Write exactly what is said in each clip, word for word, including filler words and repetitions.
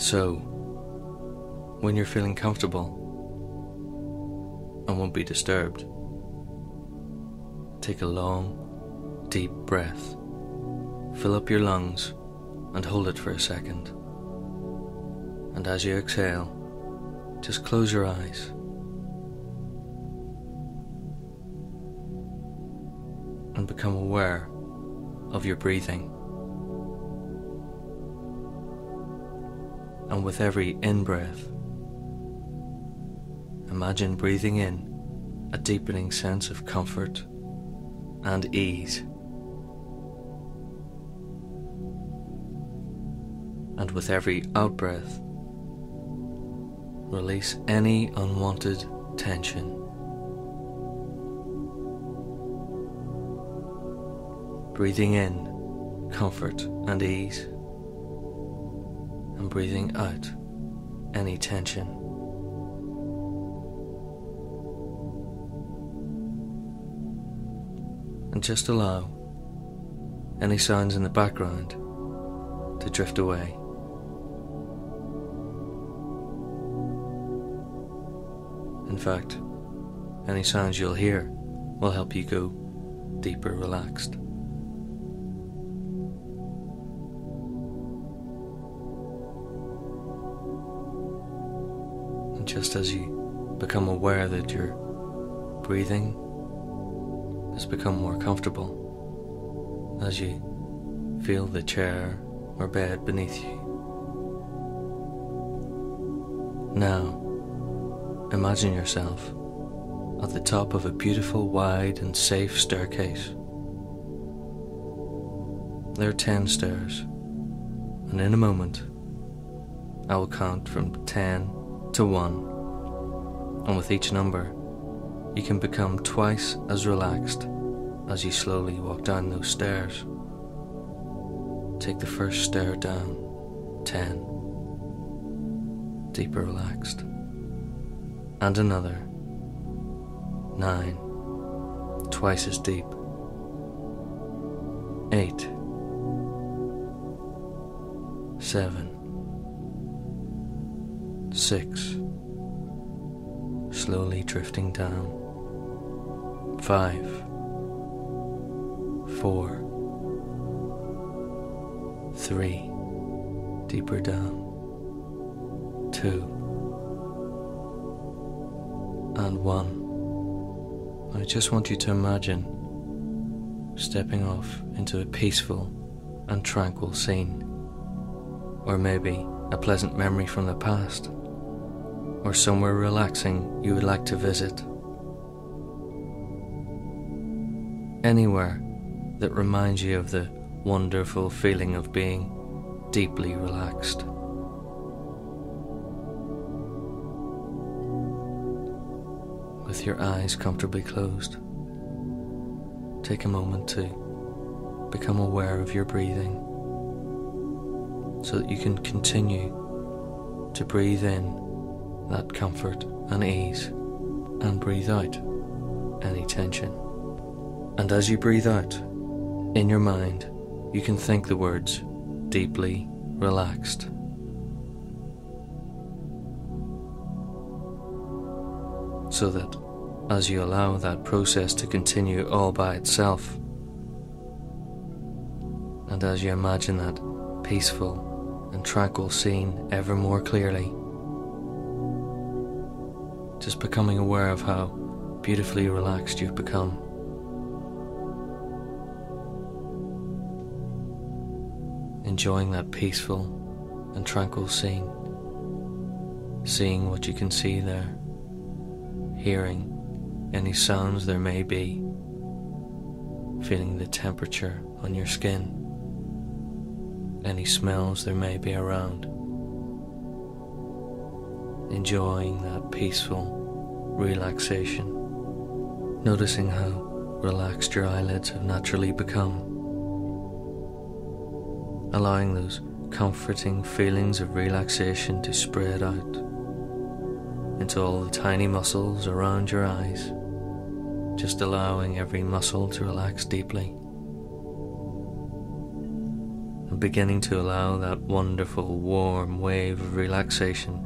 So, when you're feeling comfortable and won't be disturbed, take a long, deep breath, fill up your lungs and hold it for a second. And as you exhale, just close your eyes. And become aware of your breathing. And with every in-breath, imagine breathing in a deepening sense of comfort and ease. And with every out-breath, release any unwanted tension. Breathing in, comfort and ease, and breathing out any tension. And just allow any sounds in the background to drift away. In fact, any sounds you'll hear will help you go deeper relaxed. Just as you become aware that your breathing has become more comfortable, as you feel the chair or bed beneath you. Now, imagine yourself at the top of a beautiful, wide and safe staircase. There are ten stairs, and in a moment, I will count from ten to one, and with each number you can become twice as relaxed as you slowly walk down those stairs. Take the first stair down, ten, deeper relaxed, and another, nine, twice as deep, eight, seven, six, slowly drifting down, five, four, three, deeper down, two, and one. I just want you to imagine stepping off into a peaceful and tranquil scene, or maybe a pleasant memory from the past, or somewhere relaxing you would like to visit. Anywhere that reminds you of the wonderful feeling of being deeply relaxed. With your eyes comfortably closed, take a moment to become aware of your breathing, so that you can continue to breathe in that comfort and ease, and breathe out any tension. And as you breathe out, in your mind, you can think the words, deeply relaxed. So that as you allow that process to continue all by itself, and as you imagine that peaceful and tranquil scene ever more clearly, just becoming aware of how beautifully relaxed you've become. Enjoying that peaceful and tranquil scene. Seeing what you can see there. Hearing any sounds there may be. Feeling the temperature on your skin. Any smells there may be around. Enjoying that peaceful relaxation, noticing how relaxed your eyelids have naturally become, allowing those comforting feelings of relaxation to spread out into all the tiny muscles around your eyes, just allowing every muscle to relax deeply. beginning to allow that wonderful warm wave of relaxation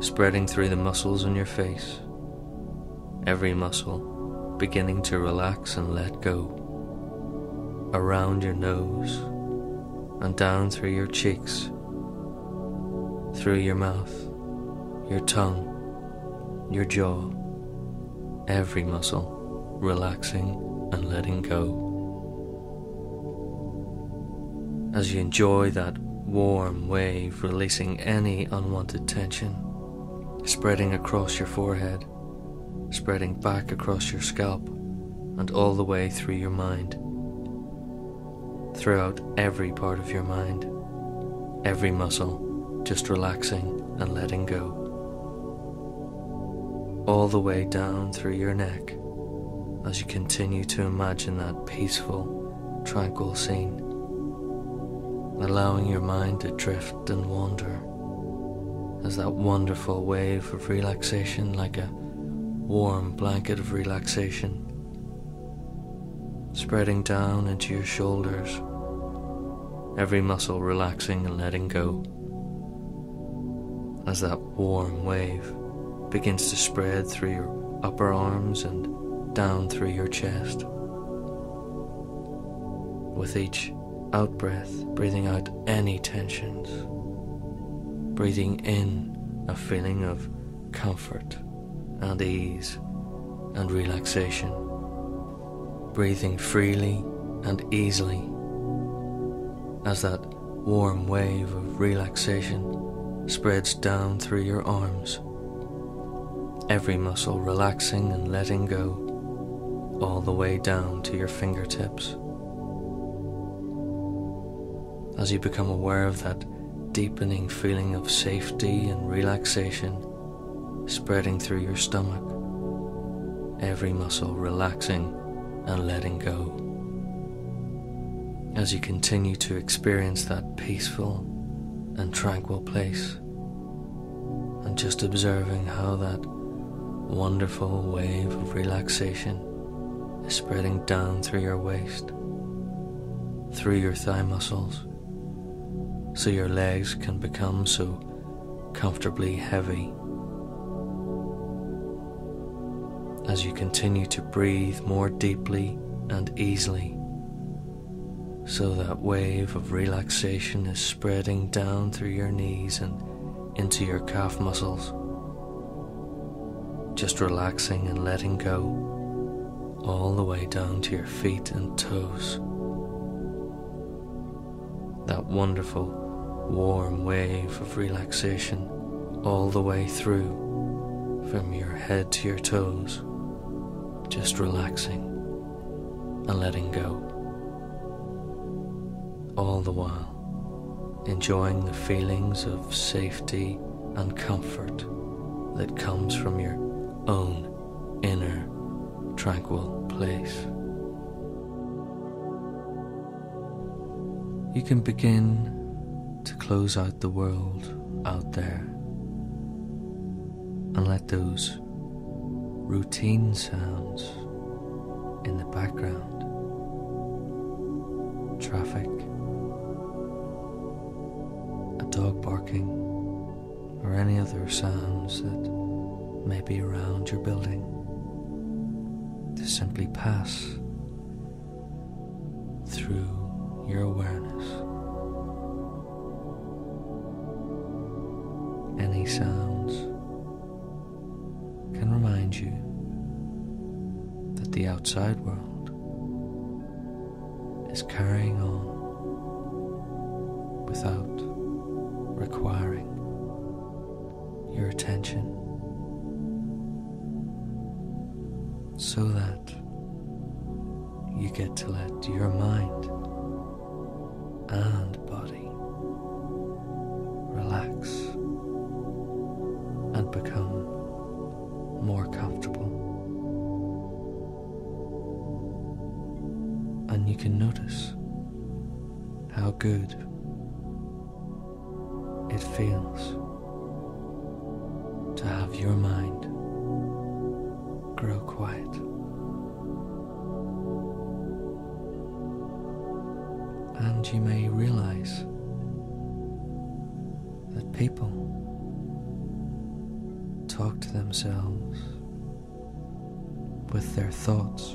spreading through the muscles in your face, every muscle beginning to relax and let go, around your nose and down through your cheeks, through your mouth, your tongue, your jaw, every muscle relaxing and letting go. As you enjoy that warm wave releasing any unwanted tension, spreading across your forehead, spreading back across your scalp and all the way through your mind, throughout every part of your mind, every muscle just relaxing and letting go, all the way down through your neck as you continue to imagine that peaceful, tranquil scene, allowing your mind to drift and wander as that wonderful wave of relaxation, like a warm blanket of relaxation, spreading down into your shoulders, every muscle relaxing and letting go, as that warm wave begins to spread through your upper arms and down through your chest. With each out breath, breathing out any tensions, breathing in a feeling of comfort and ease and relaxation, breathing freely and easily as that warm wave of relaxation spreads down through your arms, every muscle relaxing and letting go, all the way down to your fingertips. As you become aware of that deepening feeling of safety and relaxation spreading through your stomach, every muscle relaxing and letting go. As you continue to experience that peaceful and tranquil place, and just observing how that wonderful wave of relaxation is spreading down through your waist, through your thigh muscles, so your legs can become so comfortably heavy. As you continue to breathe more deeply and easily, so that wave of relaxation is spreading down through your knees and into your calf muscles, just relaxing and letting go, all the way down to your feet and toes. That wonderful, warm wave of relaxation all the way through, from your head to your toes, just relaxing and letting go. All the while, enjoying the feelings of safety and comfort that comes from your own inner, tranquil place. You can begin to close out the world out there and let those routine sounds in the background, traffic, a dog barking, or any other sounds that may be around your building, to simply pass through your awareness. Any sounds can remind you that the outside world is carrying on without requiring your attention, so that you get to let your mind and body relax and become more comfortable. And you can notice how good it feels to have your mind grow quiet. And And you may realize that people talk to themselves with their thoughts,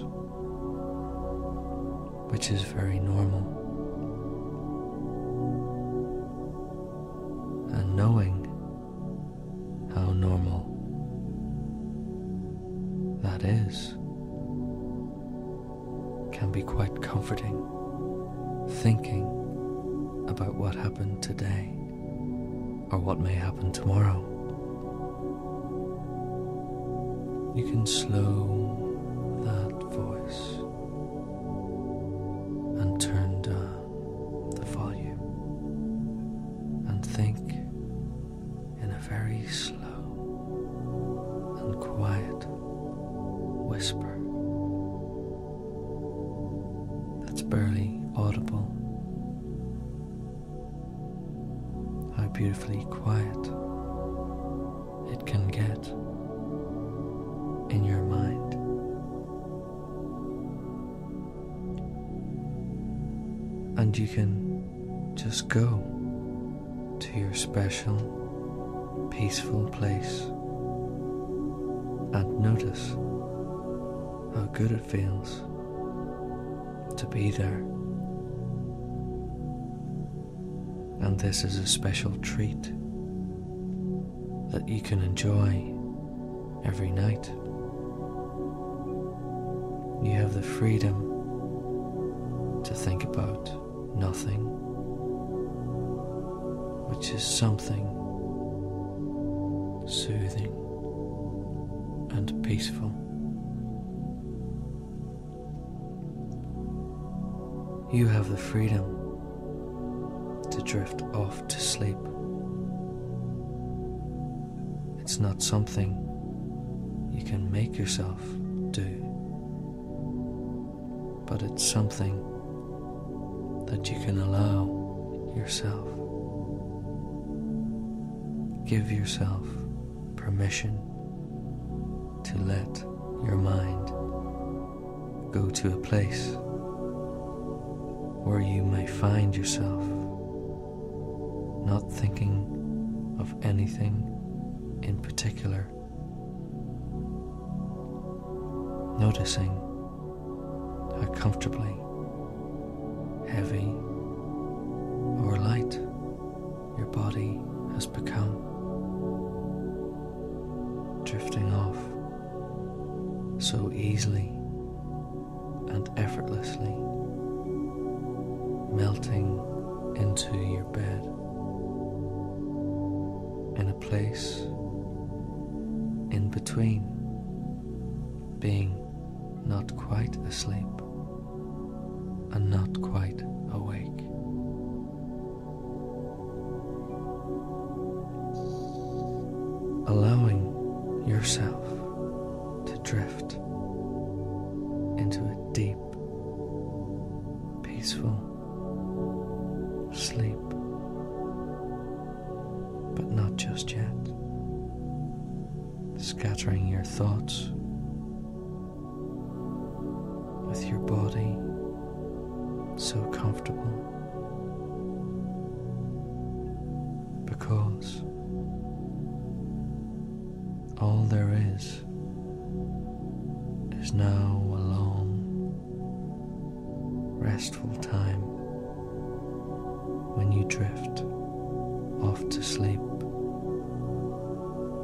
which is very normal. And knowing how normal that is can be quite comforting, thinking about what happened today or what may happen tomorrow. You can slow that voice and turn down the volume and think in a very slow and quiet whisper that's barely audible. How beautifully quiet it can get in your mind. And you can just go to your special, peaceful place and notice how good it feels to be there. And this is a special treat that you can enjoy every night. You have the freedom to think about nothing, which is something soothing and peaceful. You have the freedom to drift off to sleep. It's not something you can make yourself do, but it's something that you can allow yourself. Give yourself permission to let your mind go to a place where you may find yourself not thinking of anything in particular, noticing how comfortably heavy or light your body has become, drifting off so easily and effortlessly, melting into your bed, in a place in between being not quite asleep and not quite awake. Allowing yourself to drift into a deep, peaceful sleep. But not just yet. Scattering your thoughts with your body so comfortable, because all there is is now a long, restful time when you drift off to sleep.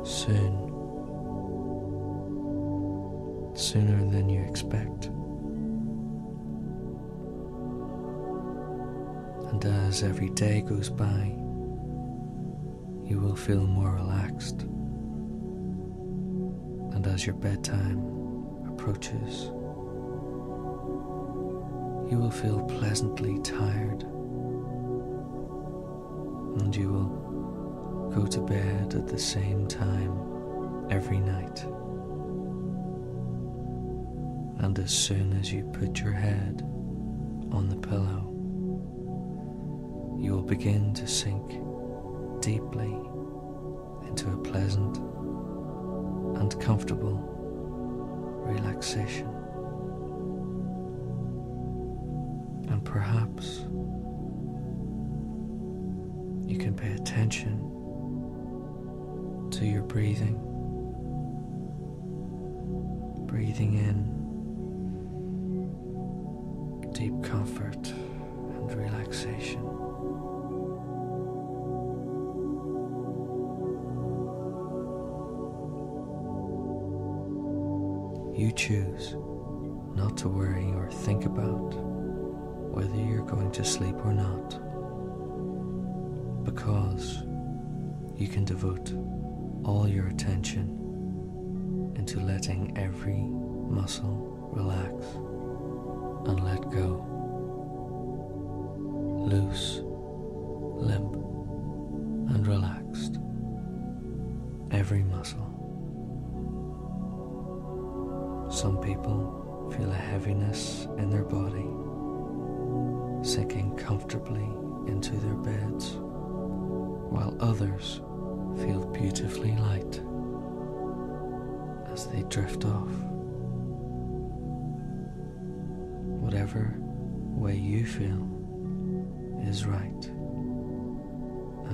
Soon, sooner than you expect. And as every day goes by, you will feel more relaxed. And as your bedtime approaches, you will feel pleasantly tired. And you will go to bed at the same time every night. And as soon as you put your head on the pillow, you will begin to sink deeply into a pleasant and comfortable relaxation. And perhaps you can pay attention to your breathing. Breathing in deep comfort and relaxation. You choose not to worry or think about whether you're going to sleep or not, because you can devote all your attention into letting every muscle relax and let go. Loose, limp, and relaxed. Every muscle. Some people feel a heaviness in their body, sinking comfortably into their beds, while others feel beautifully light as they drift off. Whatever way you feel is right,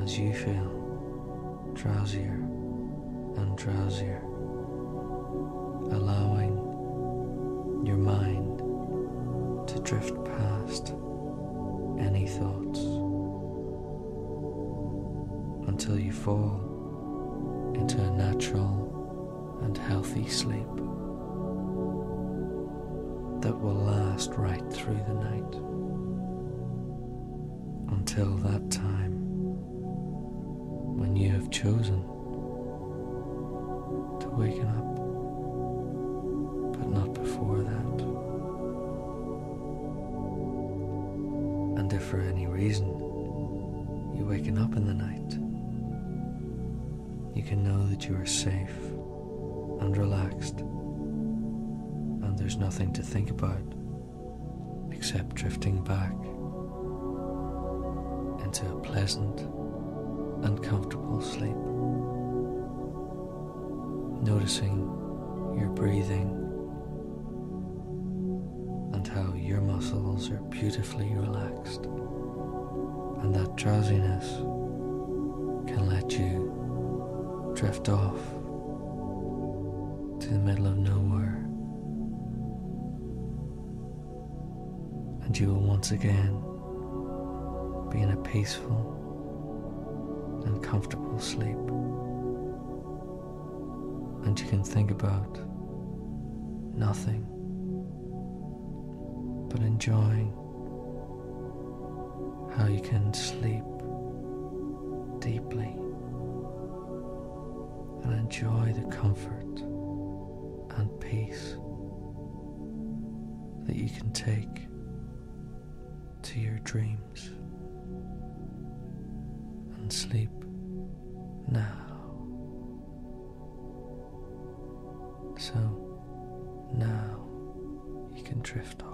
as you feel drowsier and drowsier, allowing your mind to drift past any thoughts until you fall into a natural and healthy sleep that will last right through the night, until that time when you have chosen to waken up. And if for any reason you waken up in the night, you can know that you are safe and relaxed, and there's nothing to think about except drifting back into a pleasant and comfortable sleep, noticing your breathing and how your muscles are beautifully relaxed, and that drowsiness can let you drift off to the middle of nowhere, and you will once again be in a peaceful and comfortable sleep, and you can think about nothing but enjoying how you can sleep deeply and enjoy the comfort and peace that you can take to your dreams, and sleep now. So now you can drift off.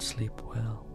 Sleep well.